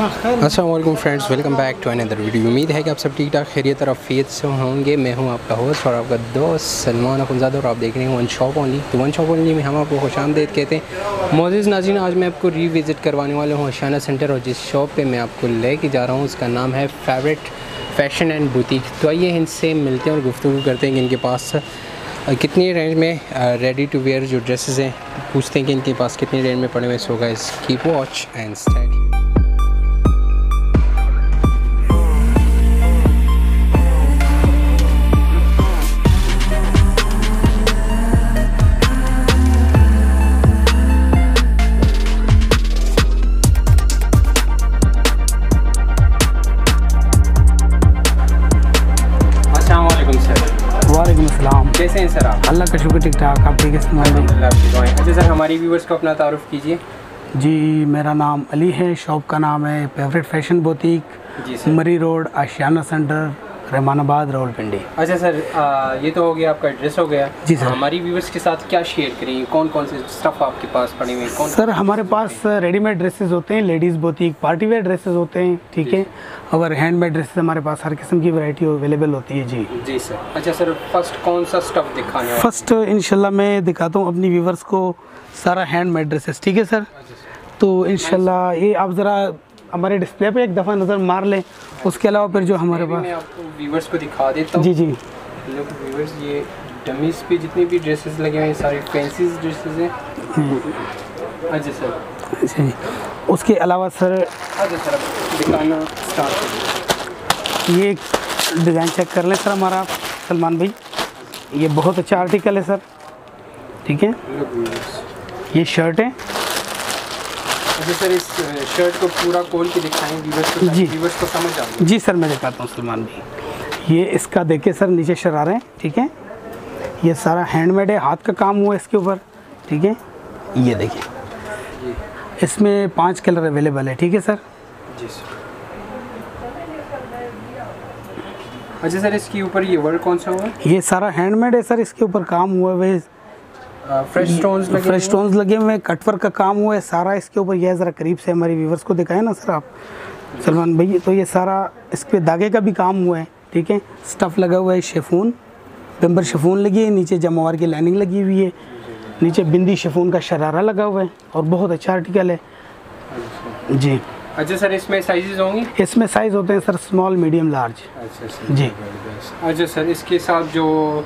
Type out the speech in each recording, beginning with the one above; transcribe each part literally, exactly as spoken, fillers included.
अस्सलाम वालेकुम friends, welcome back to another video. उम्मीद है कि आप सब ठीक ठाक खैरियत और अफियत से होंगे। मैं हूं आपका होस्ट और आपका दोस्त सलमान अकुइंजा और आप देख रहे हैं वन शॉप ओनली। तो वन शॉप ओनली में हम आपको खुश आमदीद कहते हैं। मोअज़्ज़िज़ नाज़रीन, आज मैं आपको रीविज़िट करवाने वाला हूं शाना सेंटर और जिस शॉप पर मैं आपको लेके जा रहा हूँ उसका नाम है फेवरेट फैशन एंड बुटीक। तो आइए इनसे मिलते हैं और गुफ्तगू करते हैं कि इनके पास कितनी रेंज में रेडी टू वेयर जो ड्रेसेस हैं, पूछते हैं कि इनके पास कितनी रेंज में पड़े हुए। So guys keep watch and stay. कैसे हैं सर आप? अल्लाह का शुक्र, ठीक ठाक। आप ठीक है? अच्छा सर, हमारी व्यूवर्स को अपना तारुफ़ कीजिए। जी, मेरा नाम अली है, शॉप का नाम है favourite fashion boutique, Murree road, Ashiana centre, Rehmanabad, Rawalpindi. अच्छा सर, आ, ये तो हो गया आपका एड्रेस हो गया। जी सर, हमारी व्यूवर्स के साथ क्या शेयर करेंगे, कौन कौन से स्टफ़ आपके पास पड़े हुए हैं? सर, हमारे पास रेडीमेड ड्रेसेस होते हैं, ladies boutique party wear dresses होते हैं, ठीक है, और हैंडमेड ड्रेसेस हमारे पास हर किस्म की वैरायटी अवेलेबल होती है। जी जी सर। अच्छा सर, फर्स्ट कौन सा स्टफ़ दिखाना है? फर्स्ट इंशाल्लाह मैं दिखाता हूँ अपनी व्यूवर्स को सारा हैंडमेड ड्रेसेस, ठीक है सर। तो इंशाल्लाह ये आप ज़रा हमारे डिस्प्ले पे एक दफ़ा नज़र मार लें। उसके अलावा फिर जो हमारे पास मैं आपको व्यूवर्स को दिखा देता हूँ। जी जी, लोग व्यूवर्स, ये डमीज़ पे जितने भी ड्रेसेस लगे हुए हैं सारे फैंसी ड्रेसेस हैं। अच्छा सर जी, उसके अलावा सर, अच्छा सर दिखाना स्टार्ट करें। ये डिज़ाइन चेक कर लें सर हमारा सलमान भाई, ये बहुत अच्छा आर्टिकल है सर, ठीक है। ये शर्ट है। अच्छा सर, इस शर्ट को पूरा खोल के दिखाएं व्यूअर्स को, व्यूअर्स को समझ आएगा। जी सर, मैं दिखाता हूँ सलमान भाई। ये इसका देखिए सर, नीचे शरारे हैं, ठीक है। ये सारा हैंडमेड है, हाथ का काम हुआ इसके ऊपर, ठीक है। ये देखिए, इसमें पांच कलर अवेलेबल है, ठीक है सर। जी सर। अच्छा सर, इसके ऊपर ये वर्क कौन सा हुआ? ये सारा हैंडमेड है सर, इसके ऊपर काम हुआ हुआ है, फ्रेश स्टोन्स लगे फ्रेश स्टोन्स लगे हुए, कटवर्क का काम हुआ है सारा इसके ऊपर। यह ज़रा करीब से हमारे व्यूवर्स को दिखाएं ना सर आप, सलमान भाई। तो ये सारा इस पर धागे का भी काम हुआ है, ठीक है। स्टफ़ लगा हुआ है, शेफून पेम्बर शेफून लगी है, नीचे जमवार की लाइनिंग लगी हुई है, नीचे बिंदी शेफून का शरारा लगा हुआ है, और बहुत अच्छा आर्टिकल है जी। अच्छा सर, इसमें साइजेज होंगे? इसमें साइज़ होते हैं सर स्मॉल, मीडियम, लार्ज जी। अच्छा सर, इसके साथ जो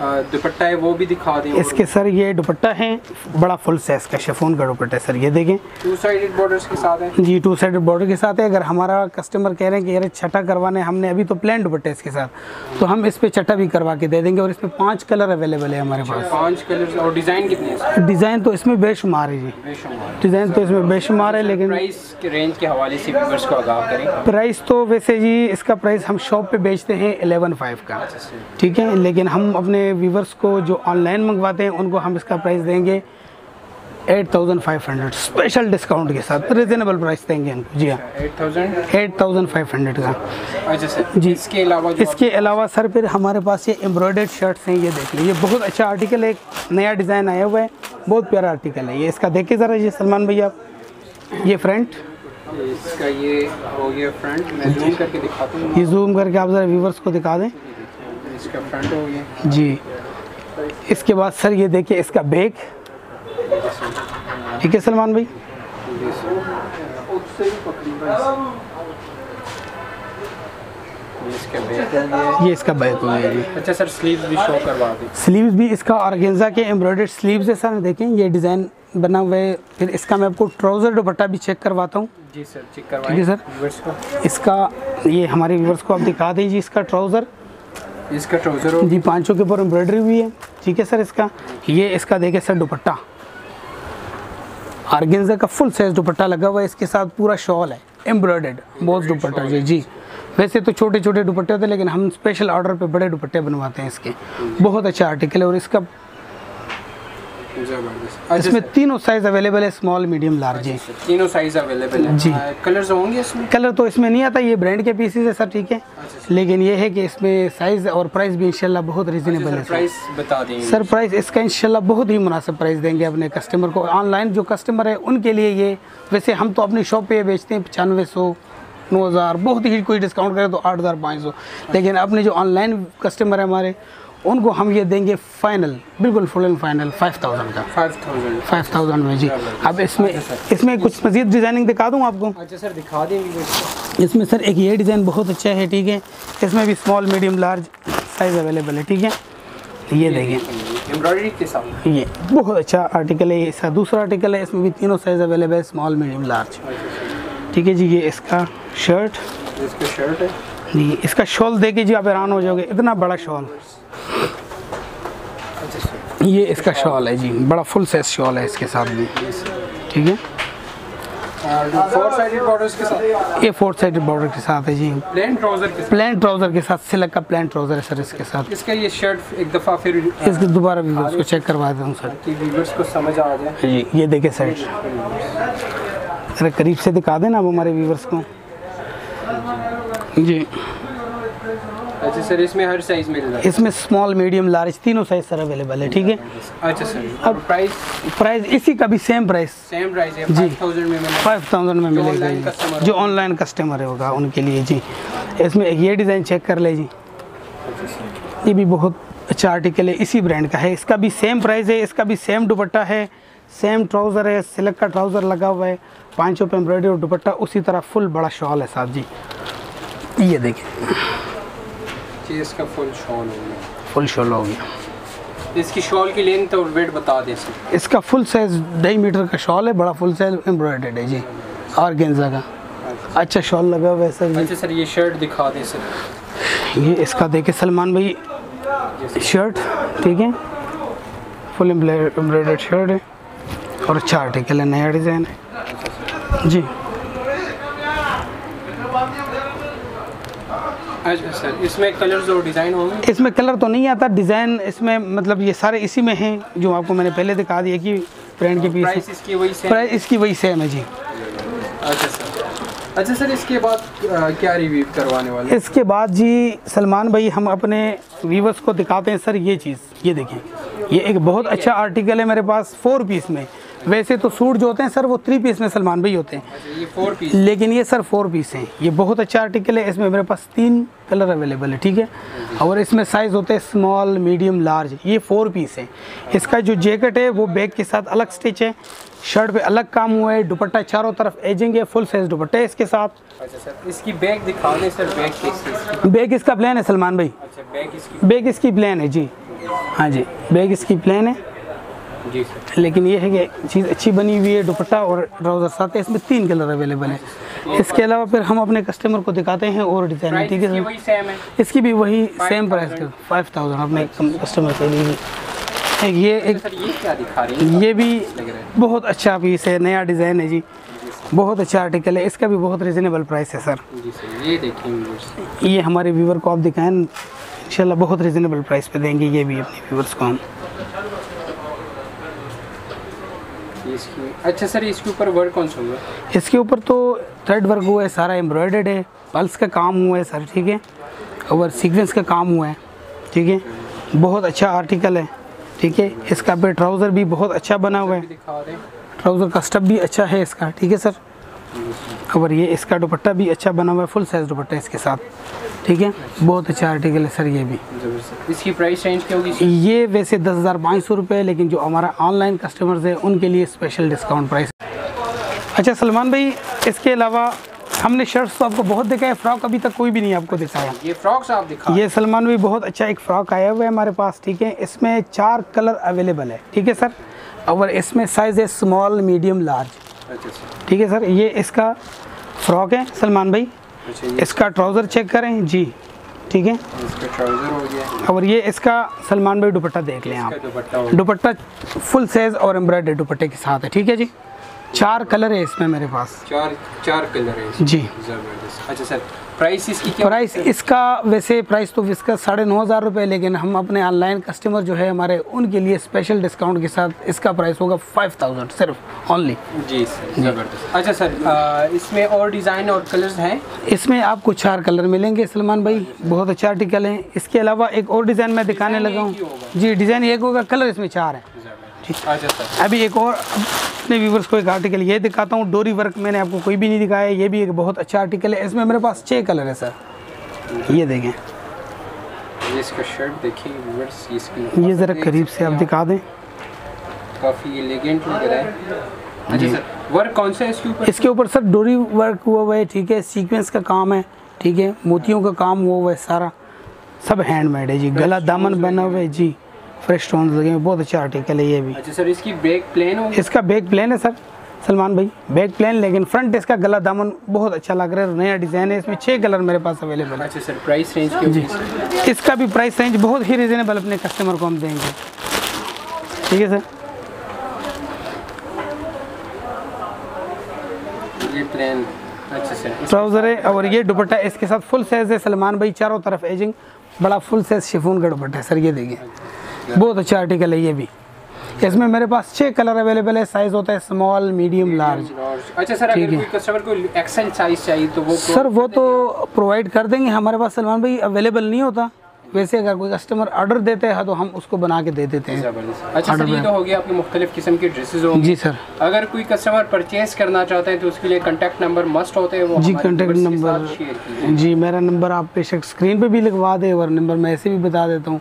दुपट्टा है वो भी दिखा दें। इसके सर ये दुपट्टा है बड़ा फुल साइज का, शेफोन का दुपट्टा है सर, ये देखें। टू साइडेड बॉर्डर्स के साथ है जी, टू साइडेड बॉर्डर के साथ है। अगर हमारा कस्टमर कह रहे हैं कि अरे छटा करवाने, हमने अभी तो प्लेन दुपट्टा इसके साथ, तो हम इस पर छटा भी करवा के दे देंगे। और इसमें पाँच कलर अवेलेबल है हमारे पास, पाँच कलर। और डिज़ाइन कितने? डिज़ाइन तो इसमें बेशुमार है जी, डिज़ाइन तो इसमें बेशुमार है। लेकिन प्राइस के रेंज के हवाले से व्यूअर्स को आगाह करें। प्राइस तो वैसे जी इसका प्राइस हम शॉप पर बेचते हैं एलेवन फाइव का, ठीक है। लेकिन हम अपने व्यूवर्स को जो ऑनलाइन मंगवाते हैं उनको हम इसका प्राइस देंगे eight thousand five hundred, special discount के साथ रिजनेबल प्राइस देंगे इनको। जी हाँ, एट थाउजेंड फाइव हंड्रेड का। अच्छा सर जी, इसके अलावा इसके अलावा सर फिर हमारे पास ये एम्ब्रॉयडर्ड शर्ट्स हैं, ये देख लीजिए, बहुत अच्छा आर्टिकल है, नया डिज़ाइन आया हुआ है, बहुत प्यारा आर्टिकल है ये। इसका देखिए ज़रा ये सलमान भैया, ये फ्रंट इसका ये हो गया फ्रंट, मैं जूम करके दिखाता हूँ, ये जूम करके आप ज़रा व्यूवर्स को दिखा दें, इसका फ्रंट हो गया जी। इसके बाद सर ये देखिए इसका बैग, ठीक है सलमान भाई। ये इसका बैग हो गया जी। अच्छा सर, स्लीव्स भी शो करवा दें। स्लीव्स भी इसका ऑर्गेन्जा के एम्ब्रॉयडर्ड स्लीव्स है सर, देखें ये डिज़ाइन बना हुआ है। फिर इसका मैं आपको ट्राउज़र दुपट्टा भी चेक करवाता हूँ। जी सर, चेक करवाएं सर इसका, ये हमारे व्यूअर्स को आप दिखा दीजिए इसका ट्राउज़र, इसका ट्राउज़र जी पांचों के ऊपर एम्ब्रॉयडरी हुई है, ठीक है सर। इसका ये इसका देखिए सर दुपट्टा, आर्गेन्जा का फुल साइज दुपट्टा लगा हुआ है, इसके साथ पूरा शॉल है एम्ब्रॉयडर्ड, बहुत दुपट्टा जी जी। वैसे तो छोटे छोटे दुपट्टे होते हैं, लेकिन हम स्पेशल ऑर्डर पे बड़े दुपट्टे बनवाते हैं इसके, बहुत अच्छा आर्टिकल है। और इसका इसमें तीनों साइज अवेलेबल है, स्मॉल मीडियम लार्ज है, तीनों साइज अवेलेबल है जी। कलर्स होंगे इसमें? कलर तो इसमें नहीं आता, ये ब्रांड के पीसेस है सब, ठीक है, लेकिन ये है कि इसमें साइज और प्राइस भी इंशाल्लाह बहुत रीजनेबल है। प्राइस बता देंगे सर? प्राइस इसका इंशाल्लाह बहुत ही मुनासिब प्राइस देंगे अपने कस्टमर को, ऑनलाइन जो कस्टमर है उनके लिए। ये वैसे हम तो अपनी शॉप पे बेचते हैं पचानवे सौ नौ हज़ार बहुत ही, कोई डिस्काउंट करे तो आठ हज़ार पाँच सौ, लेकिन अपने जो ऑनलाइन कस्टमर है हमारे उनको हम ये देंगे फाइनल, बिल्कुल full and final five thousand का, फाइव थाउजेंड फाइव थाउजेंड में जी। अब इसमें इसमें कुछ मजीद डिज़ाइनिंग दिखा दूँ आपको? अच्छा सर दिखा देंगे। इसमें सर एक ये डिज़ाइन बहुत अच्छा है, ठीक है, इसमें भी small medium large size available है, ठीक है। ये देखें एम्ब्रॉयडरी के साथ, ये बहुत अच्छा आर्टिकल है, इसका दूसरा आर्टिकल है, इसमें भी तीनों साइज़ अवेलेबल है, स्मॉल मीडियम लार्ज, ठीक है जी। ये इसका शर्ट, इसका शर्ट है जी, इसका शॉल देखिए जी, आप हैरान हो जाओगे, इतना बड़ा शॉल। ये इसका शॉल है जी, बड़ा फुल साइज शॉल है इसके साथ भी, ठीक है। फोर साइडेड बॉर्डर के साथ, ये फोर साइडेड बॉर्डर के साथ है जी, प्लेन ट्राउजर के साथ, प्लेन ट्राउजर के साथ, सिल्क का प्लेन ट्राउजर है सर इसके साथ। इसका ये शर्ट एक दफ़ा फिर इसको दोबारा भी उसको चेक करवा देता हूँ सर, व्यूअर्स को समझ आ जाए जी। ये देखे शर्ट, करीब से दिखा देना आप हमारे व्यूअर्स को जी। अच्छा सर इसमें हर साइज मिल रहा है? इसमें स्मॉल मीडियम लार्ज तीनों साइज सर अवेलेबल है, ठीक है। अच्छा सर अब प्राइस? प्राइस इसी का भी सेम प्राइस, सेम प्राइस है जी, पाँच हज़ार में मिलेगा जो ऑनलाइन कस्टमर होगा उनके लिए जी। इसमें ये डिज़ाइन चेक कर ले जी, ये भी बहुत अच्छा आर्टिकल है, इसी ब्रांड का है, इसका भी सेम प्राइस है, इसका भी सेम दुपट्टा है, सेम ट्राउज़र है, सिल्क का ट्राउज़र लगा हुआ है, पाँच सौ पे एम्ब्रॉयडरी और दुपट्टा, उसी तरह फुल बड़ा शॉल है साहब जी। ये देखिए जी, इसका फुल शॉल हो गया, फुल शॉल हो गया। इसकी शॉल की लेंथ और वेट बता दें सर? इसका फुल साइज ढाई मीटर का शॉल है, बड़ा फुल साइज एम्ब्रॉयडर्ड है जी, ऑर्गेन्जा का अच्छा शॉल लगा हुआ है सर। अच्छा सर ये शर्ट दिखा दें सर? ये इसका देखे सलमान भाई शर्ट, ठीक है, फुल एम्ब्रॉयडर्ड शर्ट है और अच्छा आर्टिकल है, नया डिज़ाइन है जी। अच्छा सर इसमें कलर्स और डिज़ाइन होंगे? इसमें कलर तो नहीं आता, डिज़ाइन इसमें मतलब ये सारे इसी में हैं जो आपको मैंने पहले दिखा दिया कि ब्रांड के पीस। प्राइस इसकी वही सेम? प्राइस इसकी वही सेम है जी। अच्छा सर, अच्छा सर इसके बाद क्या रिव्यू करवाने वाले हैं? इसके बाद जी सलमान भाई हम अपने व्यूवर्स को दिखाते हैं सर ये चीज़, ये देखें, ये एक बहुत अच्छा आर्टिकल है मेरे पास फोर पीस में। वैसे तो सूट जो होते हैं सर वो थ्री पीस में सलमान भाई होते हैं, ये फोर पीस, लेकिन ये सर फोर पीस हैं। ये बहुत अच्छा आर्टिकल है, इसमें मेरे पास तीन कलर अवेलेबल है, ठीक है, और इसमें साइज़ होते हैं स्मॉल मीडियम लार्ज, ये फोर पीस है। इसका जो जैकेट है वो बैग के साथ अलग स्टिच है, शर्ट पे अलग काम हुआ है, दुपट्टा चारों तरफ एजिंग है, फुल साइज दुपट्टा है इसके साथ। अच्छा सर इसकी बैग दिखा दें सर? बैग कैसी? बैग इसका प्लान है सलमान भाई? अच्छा बैग इसकी, बैग इसकी प्लान है जी, हाँ जी बैग इसकी प्लान है जी सर। लेकिन ये है कि चीज़ अच्छी बनी हुई है, दुपट्टा और ट्राउज़र साथ है, इसमें तीन कलर अवेलेबल है। इसके अलावा फिर हम अपने कस्टमर को दिखाते हैं और डिज़ाइन, ठीक है सर। इसकी भी वही सेम प्राइस का फाइव थाउजेंड अपने कस्टमर के लिए। ये एक ये क्या दिखा रही है? ये भी बहुत अच्छा पीस है, नया डिज़ाइन है जी, बहुत अच्छा आर्टिकल है, इसका भी बहुत रीज़नेबल प्राइस है सर जी सर। ये देखिए, ये हमारे व्यूवर को आप दिखाएँ इंशाल्लाह बहुत रीज़नेबल प्राइस पे देंगे ये भी अपने व्यूवर्स को हम। अच्छा सर इसके ऊपर वर्क कौन सा हुआ? इसके ऊपर तो थ्रेड वर्क हुआ है, सारा एम्ब्रॉयडर्ड है, पल्स का काम हुआ है सर, ठीक है, और सीक्वेंस का काम हुआ है, ठीक है, बहुत अच्छा आर्टिकल है, ठीक है। इसका पे ट्राउज़र भी बहुत अच्छा बना हुआ है, ट्राउज़र का स्टफ भी अच्छा है इसका, ठीक है सर। और ये इसका दुपट्टा भी अच्छा बना हुआ है, फुल साइज़ दुपट्टा इसके साथ, ठीक है, बहुत अच्छा आर्टिकल है सर ये भी। इसकी प्राइस रेंज क्या होगी? ये वैसे दस हज़ार पाँच सौ रुपये, लेकिन जो हमारा ऑनलाइन कस्टमर्स है उनके लिए स्पेशल डिस्काउंट प्राइस। अच्छा सलमान भाई इसके अलावा हमने शर्ट्स तो आपको बहुत दिखाया, फ्रॉक अभी तक कोई भी नहीं आपको दिखाया। ये फ्रॉक्स आप दिखा? ये सलमान भाई बहुत अच्छा एक फ़्रॉक आया हुआ है हमारे पास, ठीक है, इसमें चार कलर अवेलेबल है, ठीक है सर, और इसमें साइज़ है स्मॉल मीडियम लार्ज, ठीक है सर। ये इसका फ्रॉक है सलमान भाई, इसका ट्राउज़र चेक करें जी, ठीक है, इसका ट्राउज़र हो गया। और ये इसका सलमान भाई दुपट्टा देख लें आप, दुपट्टा फुल साइज़ और एम्ब्रॉयडर्ड दुपट्टे के साथ है, ठीक है जी, चार कलर है इसमें मेरे पास, चार चार कलर है जी। जबरदस्त। अच्छा सर प्राइस इसकी क्या? प्राइस इसका वैसे प्राइस तो इसका साढ़े नौ हज़ार रुपये, लेकिन हम अपने ऑनलाइन कस्टमर जो है हमारे उनके लिए स्पेशल डिस्काउंट के साथ इसका प्राइस होगा फाइव थाउजेंड सिर्फ ऑनली जी सर। जबरदस्त। अच्छा सर आ, इसमें और डिज़ाइन और कलर्स हैं? इसमें आपको चार कलर मिलेंगे सलमान भाई, बहुत अच्छा आर्टिकल है। इसके अलावा एक और डिज़ाइन मैं दिखाने लगा हूँ जी, डिज़ाइन एक होगा, कलर इसमें चार है। अच्छा सर अभी एक और अपने व्यूवर्स को एक आर्टिकल ये दिखाता हूँ, डोरी वर्क मैंने आपको कोई भी नहीं दिखाया, ये भी एक बहुत अच्छा आर्टिकल है। इसमें मेरे पास छः कलर है सर, ये देखें, ये इसका शर्ट देखिए व्यूवर्स, ये ज़रा करीब से आप दिखा दें, काफ़ी एलिगेंट लग रहा है। अच्छा सर वर्क कौन सा है इसके ऊपर? इसके ऊपर सर डोरी वर्क हुआ हुआ है, ठीक है, सीक्वेंस का काम है, ठीक है, मोतियों का काम हुआ हुआ है, सारा सब हैंडमेड है जी, गला दामन बना हुआ है जी, फ्रेश टोन्स लगे हैं, बहुत अच्छा आर्टिकल है ये भी। अच्छा सर इसकी बैक प्लेन होगी? इसका बैक प्लेन है सर सलमान भाई, बैक प्लेन, लेकिन फ्रंट इसका गला दामन बहुत अच्छा लग रहा है, नया डिज़ाइन है, इसमें छः कलर मेरे पास अवेलेबल है। अच्छा सर प्राइस रेंज क्या होगी? इसका भी प्राइस रेंज बहुत ही रिजनेबल अपने कस्टमर को हम देंगे, ठीक है सर। ये प्लेन ट्राउज़र है और ये दुपट्टा इसके साथ फुल साइज है सलमान भाई, चारों तरफ एजिंग, बड़ा फुल साइज शिफॉन का दुपट्टा है सर, ये देखिए बहुत अच्छा आर्टिकल है ये भी। इसमें मेरे पास छः कलर अवेलेबल है, साइज होता है स्मॉल मीडियम लार्ज। अच्छा सर अगर कोई कस्टमर को एक्सेल साइज चाहिए तो वो सर वो तो प्रोवाइड कर देंगे, हमारे पास सलमान भाई अवेलेबल नहीं होता, वैसे अगर कोई कस्टमर ऑर्डर देते हैं तो हम उसको बना के दे देते हैं। अच्छा सर ये तो हो गया आपके मुख्तलिफ किस्म के ड्रेसेस होंगे जी सर। अगर कोई कस्टमर परचेज करना चाहता है तो उसके लिए कॉन्टैक्ट नंबर मस्ट होते हैं वो जी, कॉन्टैक्ट नंबर जी मेरा नंबर आप बेशक स्क्रीन पे भी लिखवा दें और नंबर मैं ऐसे भी बता देता हूँ,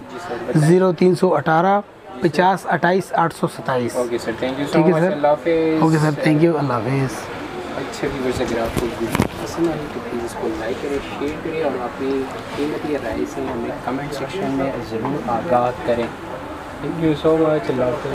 जीरो तीन सौ अठारह पचास अट्ठाईस आठ सौ सत्ताईस। ओके सर थैंक यू, ठीक है sir, okay sir thank you, अल्लाह हाफिज़। अच्छे व्यूअर्स अगर आपको वीडियो पसंद आए तो प्लीज़ इसको लाइक करें, शेयर करें और अपनी कीमती राय से हमें कमेंट सेक्शन में ज़रूर आगाह करें। Thank you so much.